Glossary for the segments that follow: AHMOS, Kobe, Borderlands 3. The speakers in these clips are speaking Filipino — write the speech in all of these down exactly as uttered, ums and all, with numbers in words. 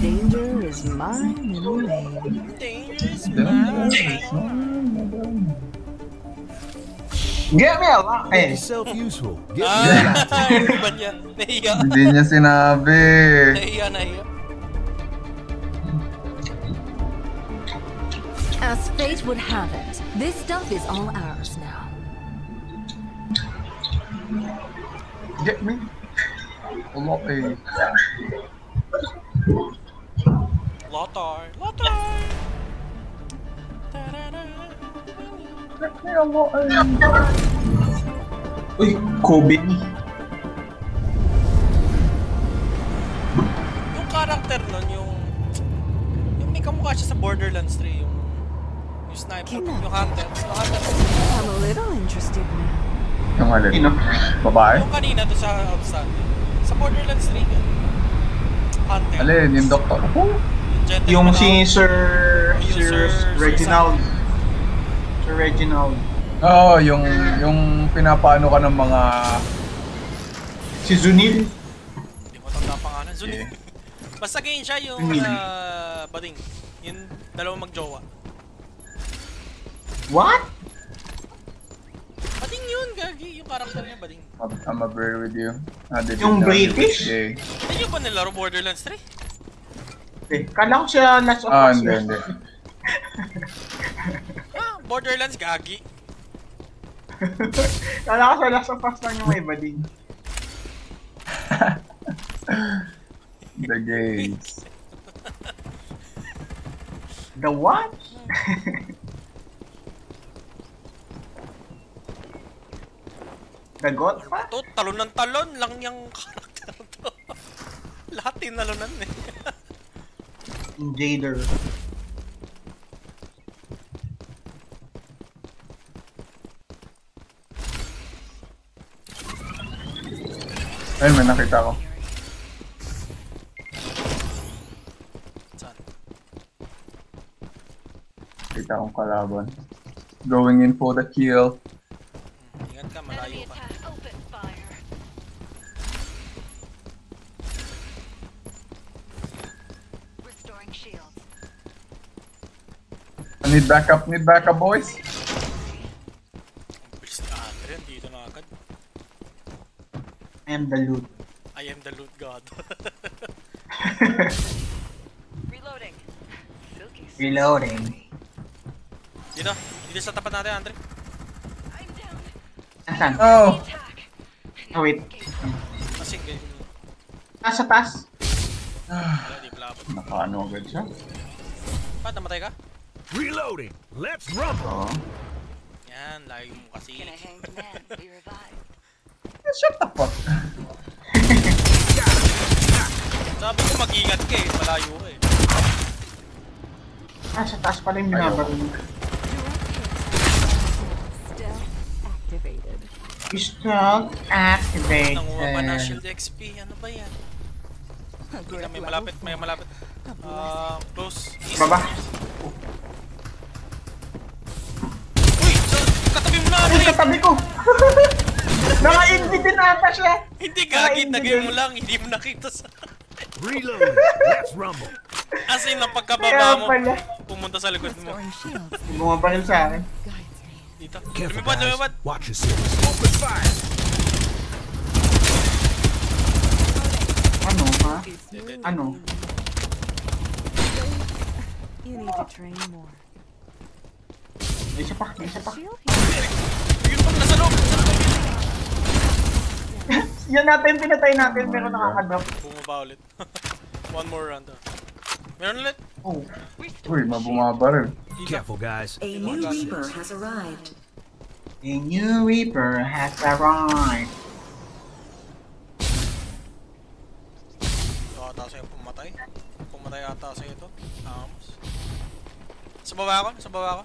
Danger is my middle name. Danger is my middle name. Get me a lot. Make yourself useful. Get me a lot. Rubannya. Naiya. Hindi niya sinabi. Naiya, naiya. As fate would have it, this stuff is all ours now. Get me a lot. Lotar. Lotar. Uy, Kobe. Yung karakter nun, yung... Yung may kamukha siya sa Borderlands three, yung... Yung sniper, yung hunter, yung hunter. I'm a little interested now. Yung halina? Babae? Yung kanina to sa outstanding. Sa Borderlands three, yun. Hunter. Alin, yung doctor? Yung si Sir... Sir Reginald. Sir Reginald. Oo, oh, yung, yung pinapaano ka ng mga... Si Zunil. Hindi mo tanda pangalan, Zunil. Yeah. Basta ganyan siya yung uh, bading. Yung dalawang magjowa. What? Bading yun, Gagi. Yung karakter niya, bading. I'm a bird with you. Ah, yung British? Hindi nyo ba nilaro Borderlands three? Okay. Kala ko siya Last of Us. Ah, hindi, hindi. Borderlands, gagi. Kala ko sa Last of Us lang yung iba din. The games. The what? The god pa? Ito, talon ng talon lang yung karakter to. Lahat tinalunan eh. Invader. Ay, may nakita ko. Saan? Nakita akong kalaban. Going in for the kill. Hmm, ingat ka, malayo ka. I need backup, need backup boys. I am the loot. I am the loot god. Reloading. Reloading. Dito, dito sa tapat natin, Andre. I'm down. Asan? Oh. Oh wait. Kasi ganyan. Nasa taas. Nakaano agad siya? Ba't namatay ka? Reloading. Let's rumble. Yan, lagi mo kasi. Shut the fuck. Sabi ko mag-ingat ka eh, malayo ka eh. Ah, sa taas pala yung binabar. Stealth activated. Stealth activated. Nanguha pa na shield X P, ano ba yan? Kita, may malapit, may malapit. Ah, uh, close. Baba. Uy, so, katabi mo na ako eh! Uy, katabi ko! Naka-invi din ata siya! Hindi gagi, tagay mo lang, hindi mo nakita sa... Reload! Let's rumble! As in, napagkababa mo, pumunta sa likod mo. Bumaba rin sa akin. Dito. Lumipad, lumipad! Watch your series. Open fire! Ano, ha? Ano? You need to train more. May isa pa, may isa pa. Yun pa, nasa loob! Nasa loob! Yan natin, pinatay natin, pero nakakadrop. Bumaba ulit. One more round. Meron ulit? Oh. Uy, mabumaba rin. Careful guys. A new Reaper has arrived. A new Reaper has arrived. Ito ata sa'yo pumatay. Pumatay ata sa'yo ito. Tams. Sa baba ko? Sa baba ko?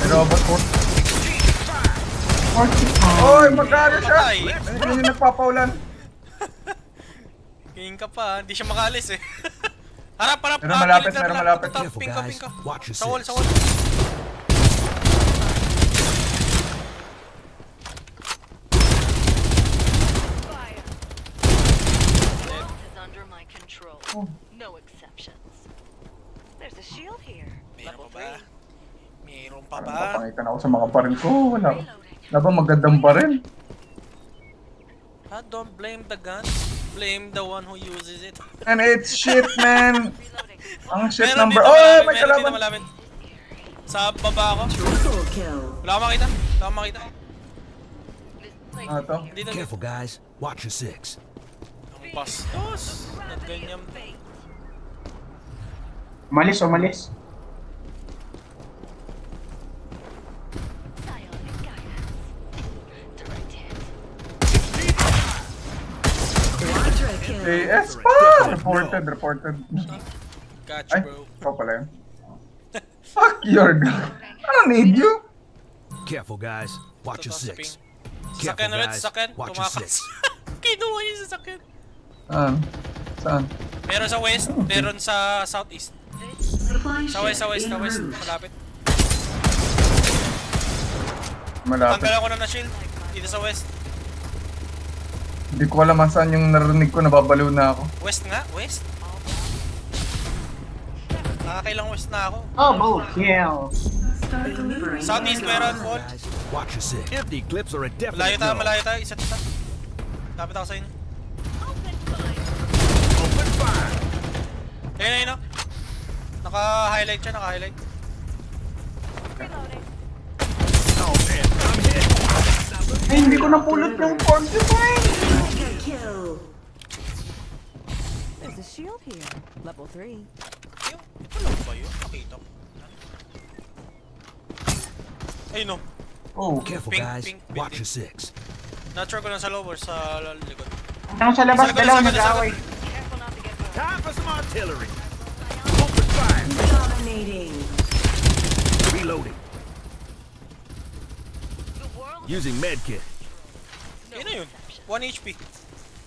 May robot po. Oy, magkano siya? Ano yung nagpapaulan? Kingin ka pa, hindi siya makaalis eh. Harap, harap! Meron malapit, meron malapit. Ping ka, ping ka. Sa wall, sa wall. Oh. No exceptions. There's a shield here. Meron pa ba? Meron pa ba? Papakita na ako sa mga parin ko. Wala. Wala ba magandang parin? Ah, don't blame the gun. Blame the one who uses it. And it's shit, man. Ang shit meron number. Oh, may kalaban. Meron dito. Sa baba ako. Wala ka makita. Wala ka makita. Ano to? Careful guys. Watch your six. Bastos! Nagganyan. Umalis, umalis. J S pa! Reported, reported. Gotcha, bro. Ay, ikaw pala yun. Fuck your gun. I don't need you. Careful guys, watch your six. Careful guys, watch your six. Kinuha niya sa sakin. Saan? Saan? Meron sa west, meron sa southeast. Sa west, sa west, sa west. Malapit. Malapit. Tanggalan ko na na shield. Dito sa west. Hindi ko alam saan yung narinig ko, nababaliw na ako. West nga? West? Nakakailang west na ako. Oh, both kills. Southeast meron, Paul. Malayo tayo, malayo tayo. Isa't isa. Tapit ako sa inyo. Ayun, ayun, ayun. Naka-highlight siya, naka-highlight. Ay, hindi ko napulot yung forty-five! There's a shield here. Level three. Ayun, ito lang ba yun? Nakita ko. Ayun, no. Oh, careful guys. Watch your six. Na-trap ko lang sa loob or sa likod. Ang sa labas, dalawa nag-away. Time for some artillery. Open fire. Dominating. Reloading. Using medkit. Ano yun? One H P.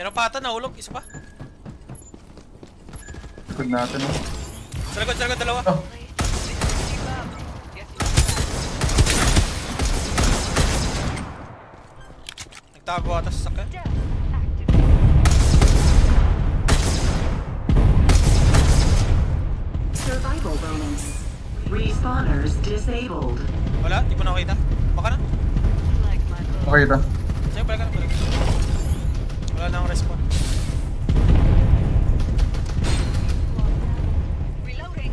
Meron pa ata nahulog. Isa pa. Likod natin eh. Sa likod, sa likod. Dalawa. Oh. Nagtago ata sa sakit. Survival bonus. Respawners disabled. Wala, di ko nakita. Baka na? Nakita. Sige, balik ka na, balik. Wala na akong respawn. Reloading.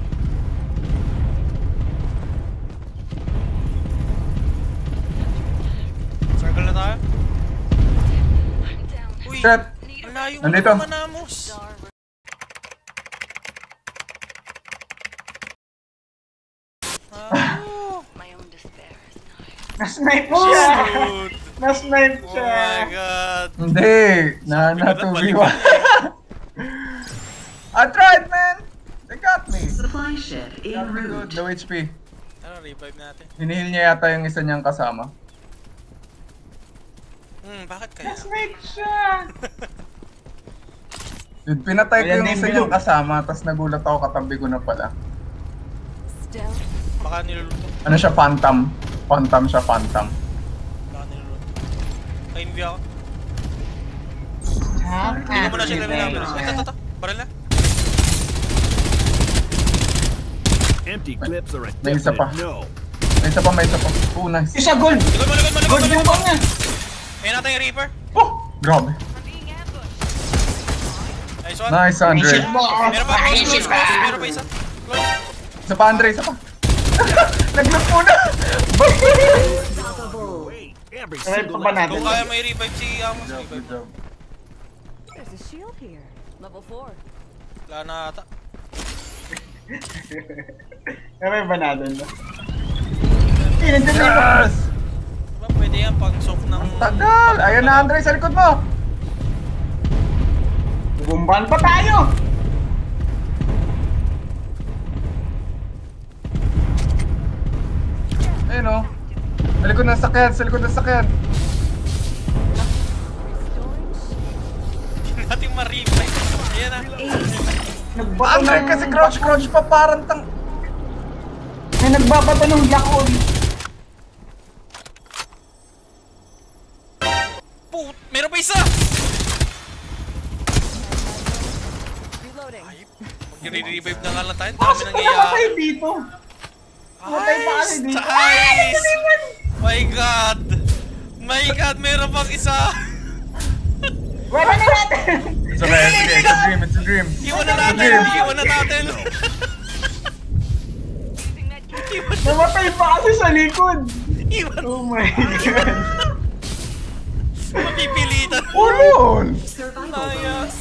Circle na tayo. Uy! Wala yung manamos! Nasnipe siya! Nasnipe siya! Oh my god! Hindi! Nana two v one! I tried, man! They got me! Supply shed in route. Low H P. Ano, revive natin? Hinihil niya yata yung isa niyang kasama. Hmm, bakit kaya? Nasnipe siya! Dude, pinatay ko yung isa niyang kasama, tapos nagulat ako, katabi ko na pala. Baka niluluto. Ano siya, phantom? Phantom siya, phantom. Baka nilulot. Ka-envy ako. Hindi ko muna siya namin namin. Ito, ito, ito. Baril na. empty clips are a definite no. May isa pa, may isa pa. Oh, nice. Isa, gold! Gold, gold, gold, gold, gold, gold, gold! Kaya natin yung Reaper. Oh! Grabe. Nice one. Nice, Andre. Meron pa, close, close, close. Meron pa isa. Close. Isa pa, Andre, isa pa. Nag-look muna! Kung kaya may revive si Amos, revive. There's a shield here. level four. Wala na ata. May banado na. Yes! Diba pwede yan pag-soft ng... Tagal! Ayan na, Andre, sa likod mo! Gumban pa tayo! Ayun o. Sa likod ng sakyan, sa likod ng sakyan. Hindi natin ma-replay. Ayan na. Andre kasi crouch-crouch pa parang tang... May nagbabata ng black hole. Put! Meron pa isa! Ayip! Mag-re-revive na nga lang tayo. Dami nang iya. Bakit tayo dito? Ayos! Ayos! My God! My God! Meron pang isa! Wala na natin! It's a dream! It's a dream! Iwan na natin! Iwan na natin! Namatay pa kasi sa likod! Iwan! Oh my God! Mapipilitan! Ulol! Ayos!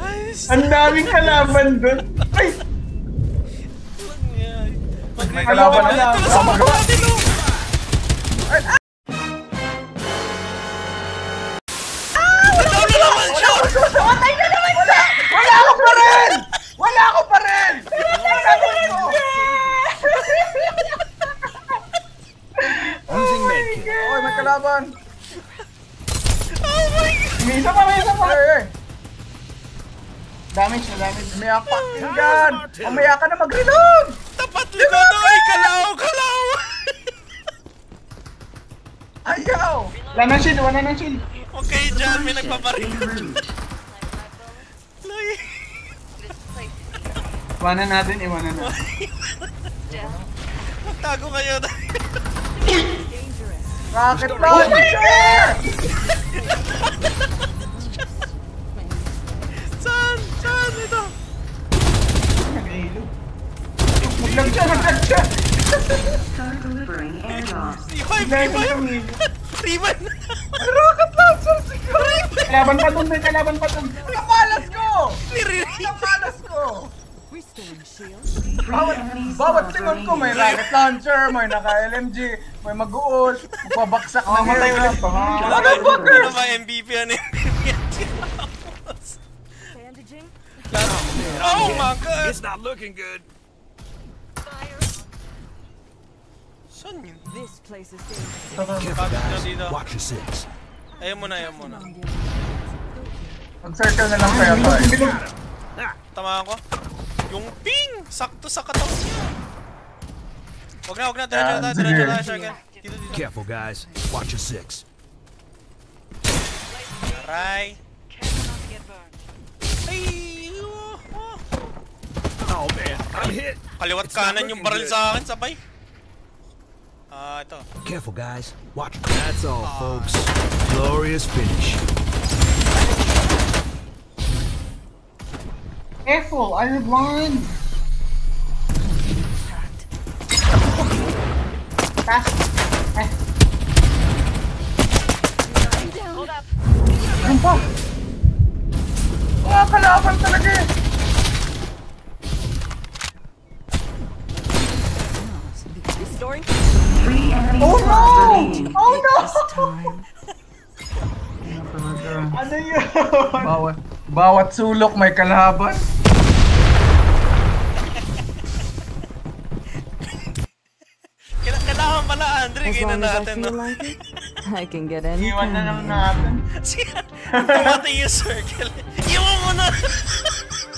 Ayos! Ang daming kalaban doon! Ay! May kalaban na lang! Tulasama ko natin o! Ah! Wala ko naman siya! Matay na naman siya! Wala ako pa rin! Wala ako pa rin! Wala ako pa rin! Oh my God! Oy, may kalaban! Oh my God! May isa pa! May isa pa! Damage na damage! Umiyak pa! Hinggan! Umiyak ka na mag-reload! Tapat likod! Ay, kalaw! Kalaw! Ayaw! Wala ng shield! Wala ng shield! Okay, dyan! May nagpaparin! Iwanan natin! Iwanan natin! Magtago kayo! Rocket launcher! Saan? Saan? Ito! Maglag siya! Maglag siya! Start delivering airlock. Revive! Revive! Revive! Rocket launcher! Kalaban pa dun! Kalaban pa dun! Kapalas ko! Kapalas ko! Bawat, bawat singon ko may rocket launcher, may naka-L M G, may mag-uol, magpabaksak na hero. Motherfucker! Ano ba M V P yan? M V P yan? Oh my God! It's not looking good! This place is dangerous. Watch your six. Ayaw mo na, ayaw mo na. Mag-circle na lang kayo to eh. Tama ko. Yung ping! Sakto sa katawan niya. Huwag na, huwag na. Diretso na tayo, diretso na tayo, Sharkin. Dito, dito. Careful guys. Watch your six. Aray. Ay! Oh man, I'm hit. Kaliwat kanan yung baril sa akin, sabay. Ah, ito. Careful guys. Watch. That's all, folks. Glorious finish. Careful, are you blind? Hold up. Oh, kalaban talaga. Restoring. Oh no! Oh no! Ano yun? Bawat, bawat sulok may kalaban. Kailangan pala, Andre, gina natin. I can get anything. Iwan na lang natin. Tumatay yung circle. Iwan mo na!